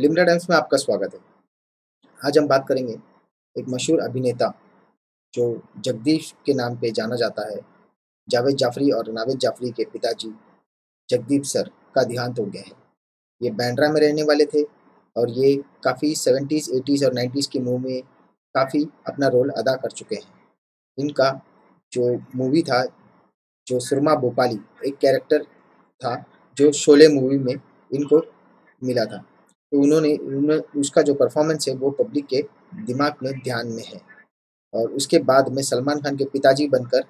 Limra times में आपका स्वागत है। आज हम बात करेंगे एक मशहूर अभिनेता जो जगदीप के नाम पे जाना जाता है, जावेद जाफरी और जावेद जाफरी के पिताजी जगदीप सर का देहांत हो गया है। ये बैंड्रा में रहने वाले थे और ये काफ़ी 70s, 80s और 90s की मूवी में काफ़ी अपना रोल अदा कर चुके हैं। इनका जो मूवी था जो सुरमा भोपाली एक कैरेक्टर था जो शोले मूवी में इनको मिला था, तो उन्होंने उसका जो परफॉर्मेंस है वो पब्लिक के दिमाग में ध्यान में है। और उसके बाद में सलमान खान के पिताजी बनकर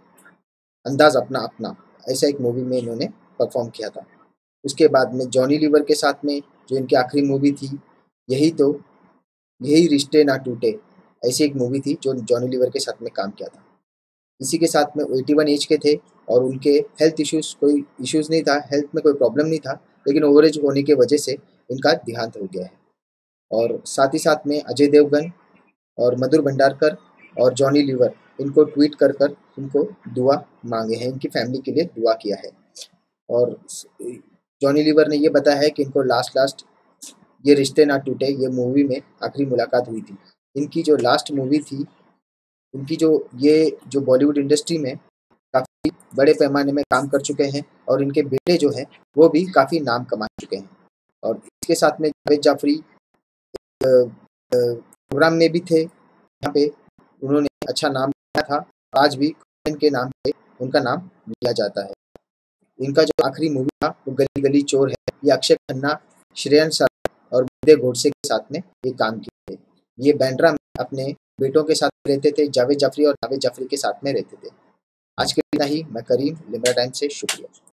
अंदाज अपना अपना ऐसा एक मूवी में इन्होंने परफॉर्म किया था। उसके बाद में जॉनी लीवर के साथ में जो इनकी आखिरी मूवी थी यही रिश्ते ना टूटे ऐसी एक मूवी थी जो जॉनी लीवर के साथ में काम किया था। इसी के साथ में 81 एज के थे और उनके हेल्थ इश्यूज़ कोई इश्यूज़ नहीं था, हेल्थ में कोई प्रॉब्लम नहीं था, लेकिन ओवर एज होने के वजह से इनका देहांत हो गया है। और साथ ही साथ में अजय देवगन और मधुर भंडारकर और जॉनी लीवर इनको ट्वीट कर कर इनको दुआ मांगे हैं, इनकी फैमिली के लिए दुआ किया है। और जॉनी लीवर ने यह बताया है कि इनको लास्ट ये रिश्ते ना टूटे ये मूवी में आखिरी मुलाकात हुई थी। इनकी जो लास्ट मूवी थी, इनकी जो बॉलीवुड इंडस्ट्री में काफ़ी बड़े पैमाने में काम कर चुके हैं और इनके बेटे जो हैं वो भी काफ़ी नाम कमा चुके हैं। और इसके साथ में जावेद जाफरी प्रोग्राम में भी थे जहाँ पे उन्होंने अच्छा नाम लिया था, आज भी इनके नाम पे उनका नाम लिया जाता है। इनका जो आखिरी मूवी था वो गली गली चोर है, ये अक्षय खन्ना, श्रेयंस और बुद्ध घोड़से के साथ में ये काम किए थे। ये बैंड्रा में अपने बेटों के साथ रहते थे, जावेद जाफरी और जावेद जाफरी के साथ में रहते थे। आज के लिए इतना ही। मैं करीम, लिमरा टाइम्स से, शुक्रिया।